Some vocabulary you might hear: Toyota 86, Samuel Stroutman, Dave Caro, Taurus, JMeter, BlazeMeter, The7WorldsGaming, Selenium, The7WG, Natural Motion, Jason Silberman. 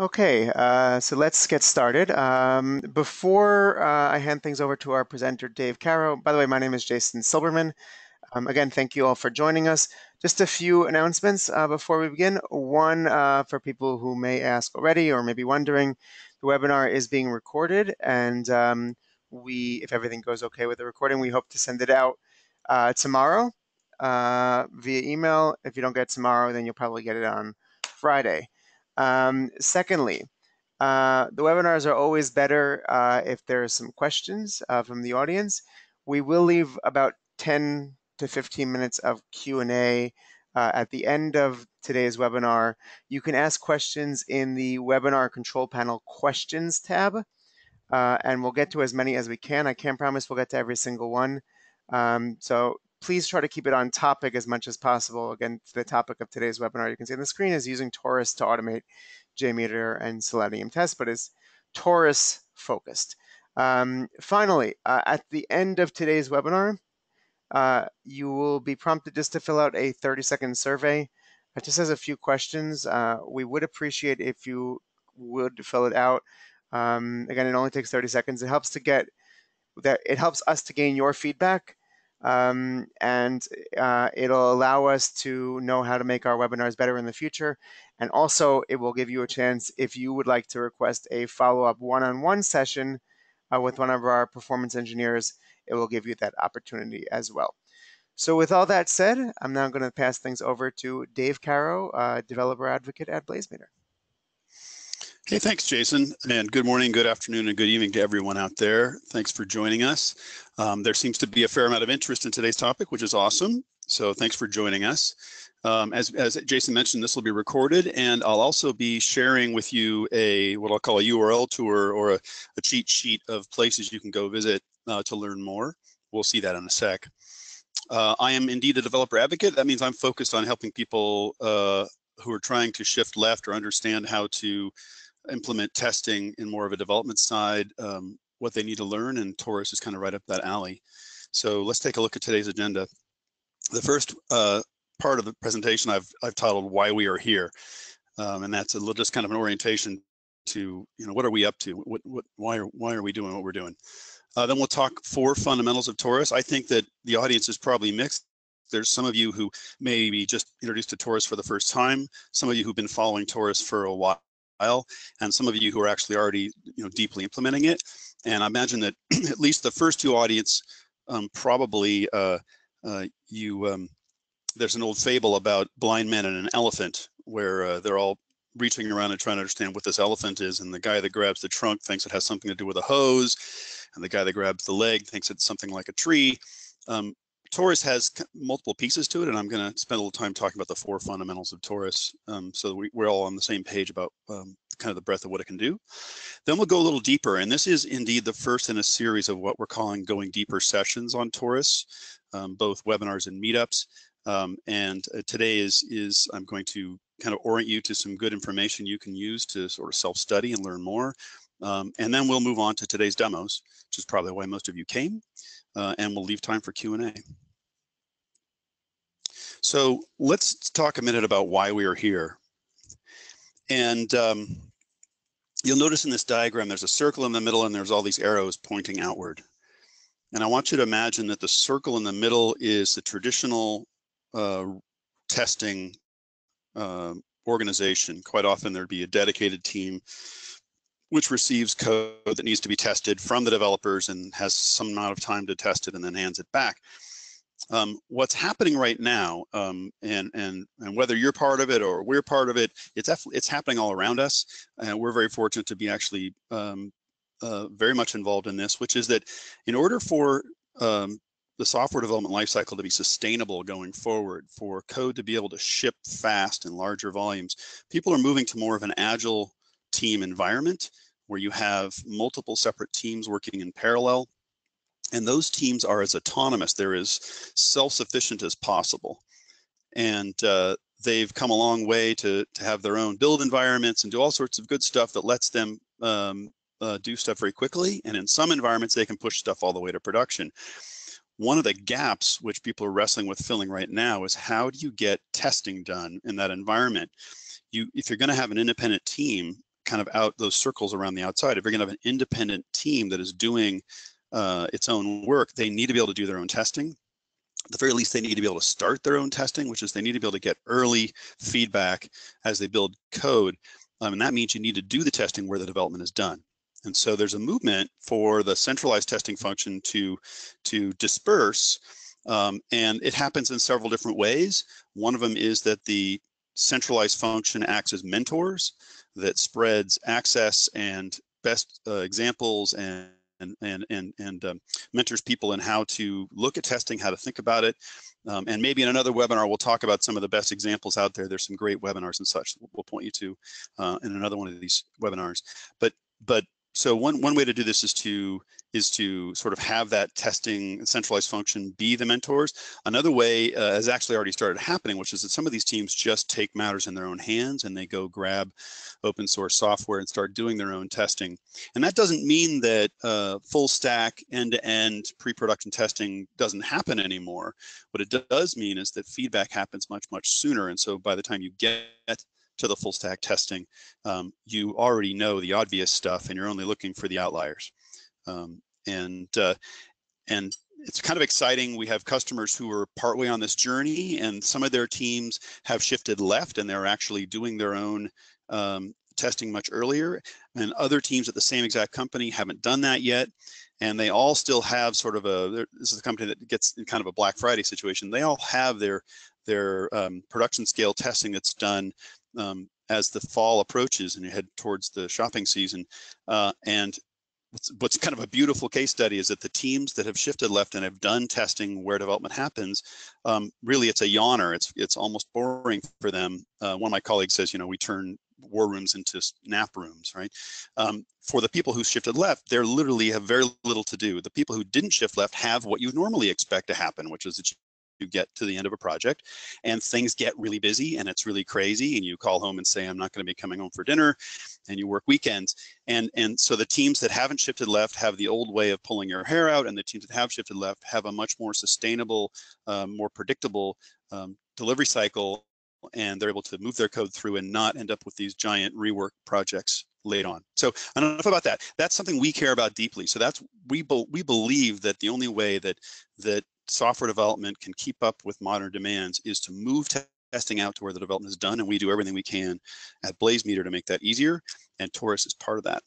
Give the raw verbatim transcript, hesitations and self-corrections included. Okay, uh, so let's get started. Um, before uh, I hand things over to our presenter, Dave Caro, by the way, my name is Jason Silberman. Um, again, thank you all for joining us. Just a few announcements uh, before we begin. One, uh, for people who may ask already or may be wondering, the webinar is being recorded, and um, we, if everything goes okay with the recording, we hope to send it out uh, tomorrow uh, via email. If you don't get it tomorrow, then you'll probably get it on Friday. Um, secondly, uh, the webinars are always better uh, if there are some questions uh, from the audience. We will leave about ten to fifteen minutes of Q and A uh, at the end of today's webinar. You can ask questions in the webinar control panel questions tab, uh, and we'll get to as many as we can. I can't promise we'll get to every single one. Um, so please try to keep it on topic as much as possible. Again, the topic of today's webinar, you can see on the screen, is using Taurus to automate JMeter and Selenium tests, but is Taurus focused. Um, finally, uh, at the end of today's webinar, uh, you will be prompted just to fill out a thirty second survey. It just has a few questions. Uh, we would appreciate if you would fill it out. Um, again, it only takes thirty seconds. It helps to get that. It helps us to gain your feedback. Um, and uh, it'll allow us to know how to make our webinars better in the future. And also, it will give you a chance, if you would like to request a follow-up one-on-one session uh, with one of our performance engineers, it will give you that opportunity as well. So with all that said, I'm now going to pass things over to Dave Caro, uh, developer advocate at BlazeMeter. Hey, thanks, Jason, and good morning, good afternoon, and good evening to everyone out there. Thanks for joining us. Um, there seems to be a fair amount of interest in today's topic, which is awesome, so thanks for joining us. Um, as, as Jason mentioned, this will be recorded, and I'll also be sharing with you a what I'll call a U R L tour, or a, a cheat sheet of places you can go visit uh, to learn more. We'll see that in a sec. Uh, I am indeed a developer advocate. That means I'm focused on helping people uh, who are trying to shift left or understand how to implement testing in more of a development side, um, what they need to learn, and Taurus is kind of right up that alley. So let's take a look at today's agenda. The first uh, part of the presentation I've, I've titled Why We Are Here, um, and that's a little, just kind of an orientation to, you know, what are we up to? What, what, why, are, why are we doing what we're doing? Uh, then we'll talk four fundamentals of Taurus. I think that the audience is probably mixed. There's some of you who may be just introduced to Taurus for the first time, some of you who've been following Taurus for a while, and some of you who are actually already, you know, deeply implementing it. And I imagine that at least the first two audience, um, probably uh, uh, you, um, there's an old fable about blind men and an elephant, where uh, they're all reaching around and trying to understand what this elephant is. And the guy that grabs the trunk thinks it has something to do with a hose, and the guy that grabs the leg thinks it's something like a tree. Um, Taurus has multiple pieces to it, and I'm going to spend a little time talking about the four fundamentals of Taurus, um, so we, we're all on the same page about um, kind of the breadth of what it can do. Then we'll go a little deeper, and this is indeed the first in a series of what we're calling Going Deeper sessions on Taurus, um, both webinars and meetups. Um, and uh, today is, is I'm going to kind of orient you to some good information you can use to sort of self-study and learn more. Um, and then we'll move on to today's demos, which is probably why most of you came, uh, and we'll leave time for Q and A. So let's talk a minute about why we are here. And um, you'll notice in this diagram, there's a circle in the middle and there's all these arrows pointing outward. And I want you to imagine that the circle in the middle is the traditional uh, testing uh, organization. Quite often there'd be a dedicated team which receives code that needs to be tested from the developers and has some amount of time to test it and then hands it back. Um, what's happening right now, um, and, and, and whether you're part of it or we're part of it, it's, it's happening all around us. And we're very fortunate to be actually um, uh, very much involved in this, which is that in order for um, the software development lifecycle to be sustainable going forward, for code to be able to ship fast in larger volumes, people are moving to more of an agile team environment where you have multiple separate teams working in parallel, and those teams are as autonomous, they're as self-sufficient as possible, and uh, they've come a long way to to have their own build environments and do all sorts of good stuff that lets them um, uh, do stuff very quickly, and in some environments they can push stuff all the way to production. One of the gaps which people are wrestling with filling right now is, how do you get testing done in that environment? You, if you're going to have an independent team kind of out those circles around the outside. If you're going to have an independent team that is doing uh, its own work, they need to be able to do their own testing. At the very least, they need to be able to start their own testing, which is they need to be able to get early feedback as they build code. Um, and that means you need to do the testing where the development is done. And so there's a movement for the centralized testing function to, to disperse, um, and it happens in several different ways. One of them is that the centralized function acts as mentors that spreads access and best uh, examples and and and and, and um, mentors people in how to look at testing, how to think about it. Um, and maybe in another webinar, we'll talk about some of the best examples out there. There's some great webinars and such that we'll point you to uh, in another one of these webinars. But but so one one way to do this is to is to sort of have that testing centralized function be the mentors. Another way uh, has actually already started happening, which is that some of these teams just take matters in their own hands and they go grab open source software and start doing their own testing. And that doesn't mean that uh, full stack end-to-end pre-production testing doesn't happen anymore. What it does mean is that feedback happens much, much sooner. And so by the time you get to the full stack testing, um, you already know the obvious stuff and you're only looking for the outliers. Um, and uh, and it's kind of exciting. We have customers who are partway on this journey, and some of their teams have shifted left and they're actually doing their own um, testing much earlier. And other teams at the same exact company haven't done that yet. And they all still have sort of a, this is a company that gets in kind of a Black Friday situation. They all have their, their um, production scale testing that's done um, as the fall approaches and you head towards the shopping season. Uh, and What's, what's kind of a beautiful case study is that the teams that have shifted left and have done testing where development happens, um, really it's a yawner. It's it's almost boring for them. Uh, one of my colleagues says, you know, we turn war rooms into nap rooms, right? Um, for the people who shifted left, they literally have very little to do. The people who didn't shift left have what you normally expect to happen, which is that you get to the end of a project and things get really busy and it's really crazy and you call home and say, I'm not going to be coming home for dinner, and you work weekends. And and so the teams that haven't shifted left have the old way of pulling your hair out, and the teams that have shifted left have a much more sustainable, uh, more predictable um, delivery cycle, and they're able to move their code through and not end up with these giant rework projects late on. So enough about that. That's something we care about deeply. So that's we be, we believe that the only way that that software development can keep up with modern demands is to move testing out to where the development is done, and we do everything we can at BlazeMeter to make that easier, and Taurus is part of that.